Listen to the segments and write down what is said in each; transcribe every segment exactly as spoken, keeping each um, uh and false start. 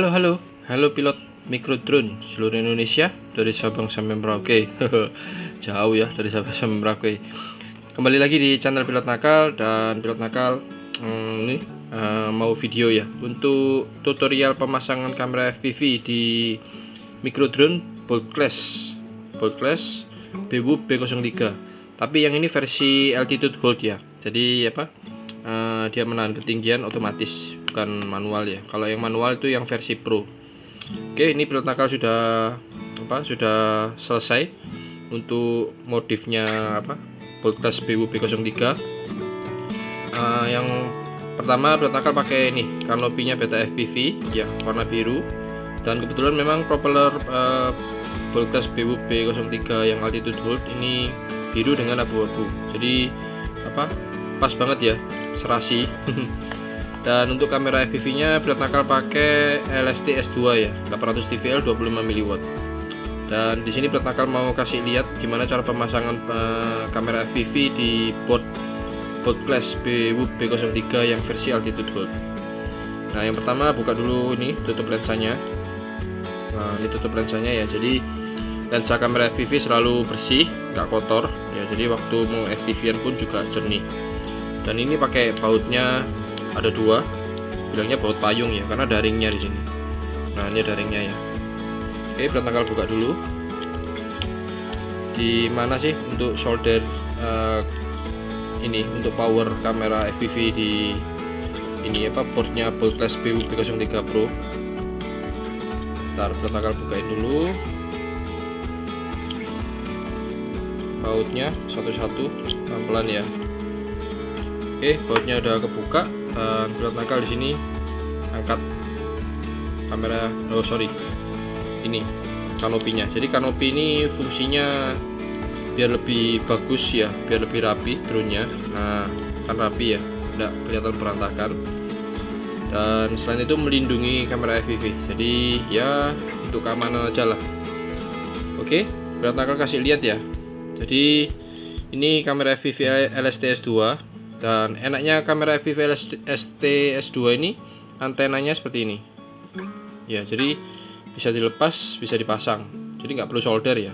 Halo halo, halo pilot mikro drone seluruh Indonesia dari Sabang sampai Merauke. Jauh ya dari Sabang sampai Merauke. Kembali lagi di channel Pilot Nakal, dan Pilot Nakal hmm, ini uh, mau video ya untuk tutorial pemasangan kamera F P V di mikro drone BoldClash BWhoop B nol tiga. Tapi yang ini versi altitude hold ya. Jadi apa? Uh, dia menahan ketinggian otomatis, bukan manual ya. Kalau yang manual itu yang versi pro. Oke, ini Pilot Nakal sudah apa sudah selesai untuk modifnya apa BoldClash B W B nol tiga. Uh, yang pertama Pilot Nakal pakai ini kanopinya BetaFPV ya, warna biru, dan kebetulan memang propeller uh, BoldClash B W B nol tiga yang altitude hold ini biru dengan abu-abu, jadi apa pas banget ya, serasi. Dan untuk kamera F P V nya Pilot Nakal pakai L S T S dua ya, delapan ratus T V L dua puluh lima miliwatt. Dan di sini Pilot Nakal mau kasih lihat gimana cara pemasangan uh, kamera F P V di board BoldClash BWhoop B nol tiga yang versi altitude hold. Nah, yang pertama buka dulu ini, tutup lensanya. Nah, ini tutup lensanya ya. Jadi lensa kamera F P V selalu bersih, nggak kotor ya. Jadi waktu mau F P V-an pun juga jernih. Dan ini pakai bautnya ada dua, bilangnya baut payung ya, karena daringnya di sini. Nah, ini daringnya ya. Oke, Pilot Nakal buka dulu. Di mana sih untuk solder uh, ini untuk power kamera F P V di ini apa boardnya BoldClash B W B nol tiga Pro. Ntar Pilot Nakal bukain dulu bautnya satu-satu, pelan-pelan ya. Oke, bautnya udah kebuka, dan Pilot Nakal di sini angkat kamera, oh sorry, ini kanopinya. Jadi kanopi ini fungsinya biar lebih bagus ya, biar lebih rapi drone-nya. Nah, kan rapi ya, tidak kelihatan berantakan. Dan selain itu melindungi kamera F P V. Jadi ya untuk keamanan aja lah. Oke, Pilot Nakal kasih lihat ya. Jadi ini kamera F P V L S T S dua. Dan enaknya kamera F P V L S T S dua ini antenanya seperti ini ya, jadi bisa dilepas, bisa dipasang, jadi nggak perlu solder ya.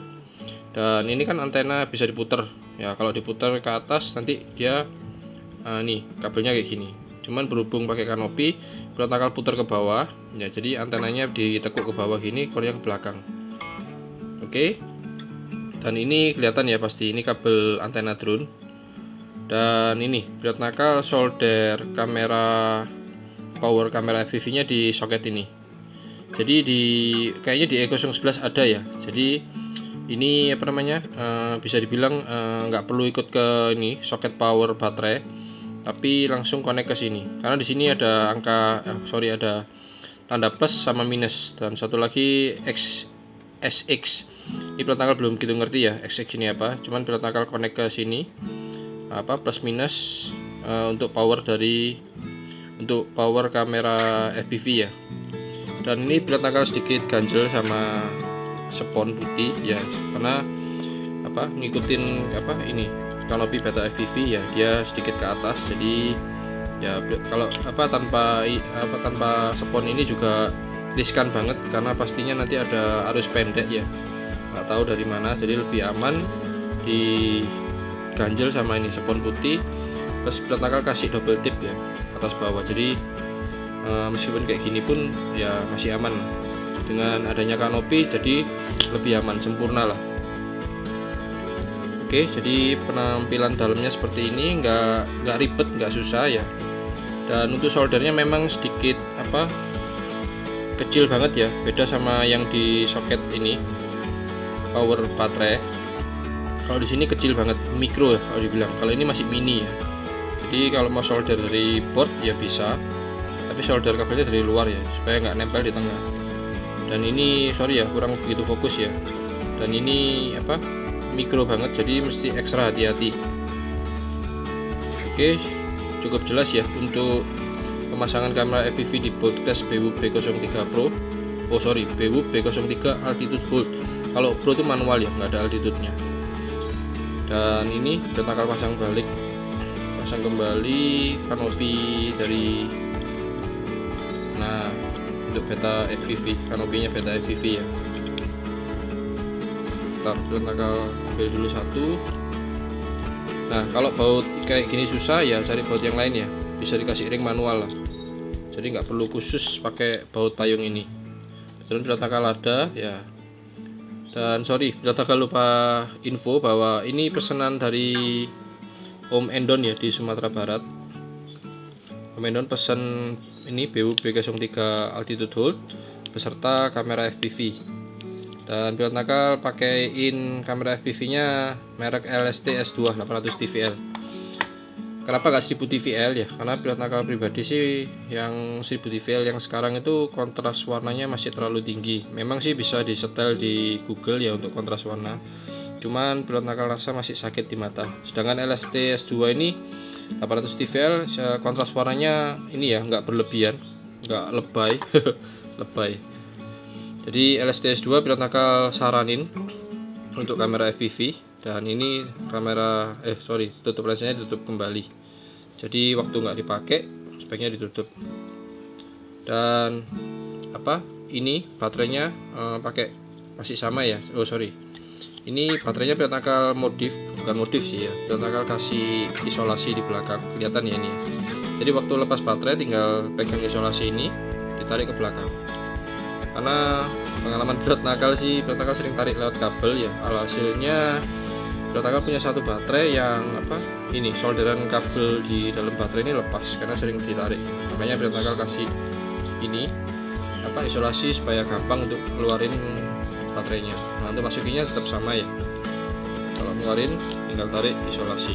Dan ini kan antena bisa diputar ya, kalau diputar ke atas nanti dia uh, nih kabelnya kayak gini, cuman berhubung pakai kanopi Pilot Nakal putar ke bawah ya, jadi antenanya ditekuk ke bawah gini, kornya ke belakang. Oke, dan ini kelihatan ya, pasti ini kabel antena drone. Dan ini Pilot Nakal solder kamera power kamera F P V nya di soket ini. Jadi di kayaknya di E nol satu satu ada ya. Jadi ini apa namanya uh, bisa dibilang nggak uh, perlu ikut ke ini soket power baterai, tapi langsung connect ke sini. Karena di sini ada angka eh, sorry ada tanda plus sama minus, dan satu lagi X S X. Ini Pilot Nakal belum gitu ngerti ya S X ini apa. Cuman Pilot Nakal connect ke sini. Apa plus minus uh, untuk power dari untuk power kamera F P V ya. Dan ini Pilot Nakal sedikit ganjel sama spons putih ya, karena apa ngikutin apa ini kanopi beta F P V ya, dia sedikit ke atas, jadi ya kalau apa tanpa apa tanpa spons ini juga riskan banget, karena pastinya nanti ada arus pendek ya, nggak tahu dari mana. Jadi lebih aman di ganjel sama ini spons putih, terus Pilot Nakal kasih double tip ya atas bawah. Jadi e, meskipun kayak gini pun ya masih aman, dengan adanya kanopi jadi lebih aman, sempurna lah. Oke, jadi penampilan dalamnya seperti ini, enggak enggak ribet, enggak susah ya. Dan untuk soldernya memang sedikit apa kecil banget ya, beda sama yang di soket ini power baterai. Kalau di sini kecil banget, mikro ya kalau dibilang. Kalau ini masih mini ya. Jadi kalau mau solder dari board ya bisa, tapi solder kabelnya dari luar ya, supaya nggak nempel di tengah. Dan ini sorry ya, kurang begitu fokus ya. Dan ini apa mikro banget, jadi mesti ekstra hati-hati. Oke, cukup jelas ya untuk pemasangan kamera F P V di BoldClash BWhoop B nol tiga Pro. Oh sorry, BWhoop B nol tiga altitude hold. Kalau Pro itu manual ya, nggak ada altitude-nya. Dan ini Pilot Nakal pasang balik, pasang kembali kanopi dari, nah untuk beta F P V, kanopinya beta F P V ya. Start pilot nakal, ambil dulu satu. Nah, kalau baut kayak gini susah ya, cari baut yang lain ya, bisa dikasih ring manual lah, jadi nggak perlu khusus pakai baut payung ini. Terus pilot nakal ada ya. Dan sorry, pilot nakal lupa info bahwa ini pesanan dari Om Endon ya, di Sumatera Barat. Om Endon pesan ini B W hoop B nol tiga altitude hold beserta kamera F P V. Dan pilot nakal pakaiin kamera F P V-nya merek L S T S dua delapan ratus T V L. Kenapa nggak seribu T V L ya? Karena pilot nakal pribadi sih yang seribu T V L yang sekarang itu kontras warnanya masih terlalu tinggi. Memang sih bisa disetel di Google ya untuk kontras warna. Cuman pilot nakal rasa masih sakit di mata. Sedangkan L S T S dua ini delapan ratus T V L kontras warnanya ini ya, nggak berlebihan, nggak lebay lebay. Jadi L S T S dua pilot nakal saranin untuk kamera F P V, dan ini kamera eh sorry tutup lensanya ditutup kembali, jadi waktu nggak dipakai sebaiknya ditutup. Dan apa ini baterainya eh, pakai masih sama ya. Oh sorry, ini baterainya pilot nakal modif, bukan modif sih ya, pilot nakal kasih isolasi di belakang, kelihatan ya ini. Jadi waktu lepas baterai tinggal pegang isolasi ini, ditarik ke belakang. Karena pengalaman pilot nakal sih, pilot nakal sering tarik lewat kabel ya, alhasilnya pilot nakal punya satu baterai yang apa ini, solderan kabel di dalam baterai ini lepas karena sering ditarik. Makanya pilot nakal kasih ini apa isolasi supaya gampang untuk keluarin baterainya. Nah, untuk masukinnya tetap sama ya, kalau ngeluarin tinggal tarik isolasi.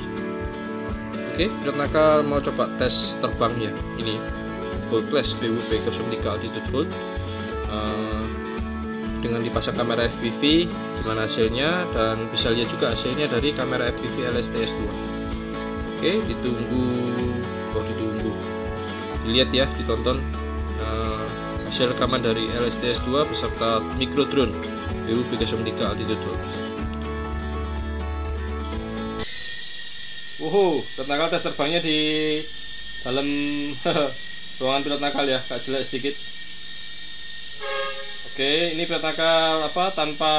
Oke, pilot nakal mau coba tes terbang ya, ini BoldClash B W hoop B nol tiga altitude hold uh, dengan dipasang kamera F P V gimana hasilnya, dan bisa lihat juga hasilnya dari kamera F P V L S T S dua. Oke, ditunggu kok ditunggu dilihat ya, ditonton uh, hasil rekaman dari L S T S dua beserta mikro drone B W hoop B nol tiga altitude hold. Wow, pilot nakal tes terbangnya di dalam ruangan pilot nakal ya, agak jelek sedikit. Oke, ini pilot nakal apa tanpa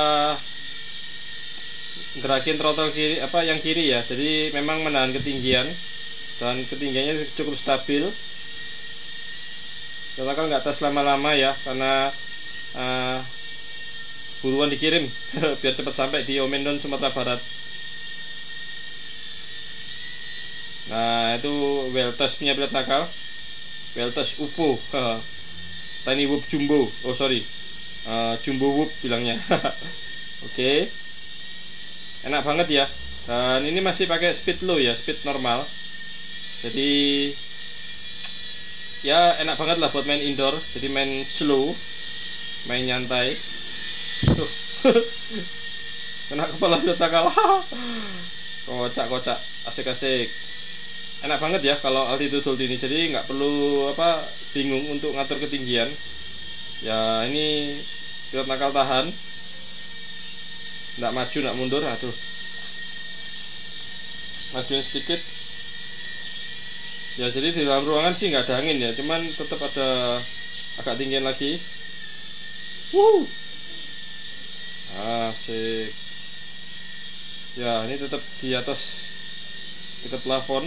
gerakin throttle kiri apa yang kiri ya, jadi memang menahan ketinggian dan ketinggiannya cukup stabil. Pilot nakal nggak tes lama-lama ya, karena uh, buruan dikirim biar cepat sampai di Om Endon, Sumatera Barat. Nah, itu well test punya pilot nakal, well test U P O tiny whoop jumbo. Oh sorry, uh, jumbo whoop bilangnya. Oke, okay. Enak banget ya, dan ini masih pakai speed low ya, speed normal, jadi ya enak banget lah buat main indoor, jadi main slow, main nyantai. Kena kepala pilot nakal. Kocak-kocak, asik-asik. Enak banget ya kalau altitude hold ini, jadi nggak perlu apa bingung untuk ngatur ketinggian. Ya ini pilot nakal tahan, nggak maju, nggak mundur. Aduh, majuin sedikit. Ya jadi di dalam ruangan sih nggak ada angin ya, cuman tetap ada agak tinggian lagi. Wuh, asik. Ya ini tetap di atas kita plafon.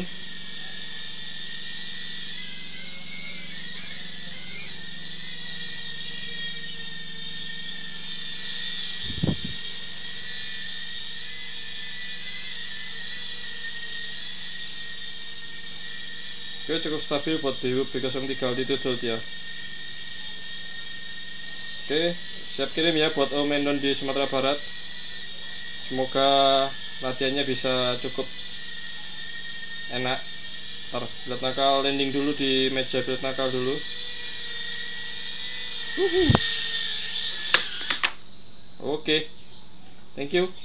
Oke, cukup stabil buat B W hoop B nol tiga altitude hold ya. Oke, siap kirim ya buat Om Endon di Sumatera Barat. Semoga latihannya bisa cukup enak. Ntar pilot nakal landing dulu di meja pilot nakal dulu. Oke, okay. Thank you.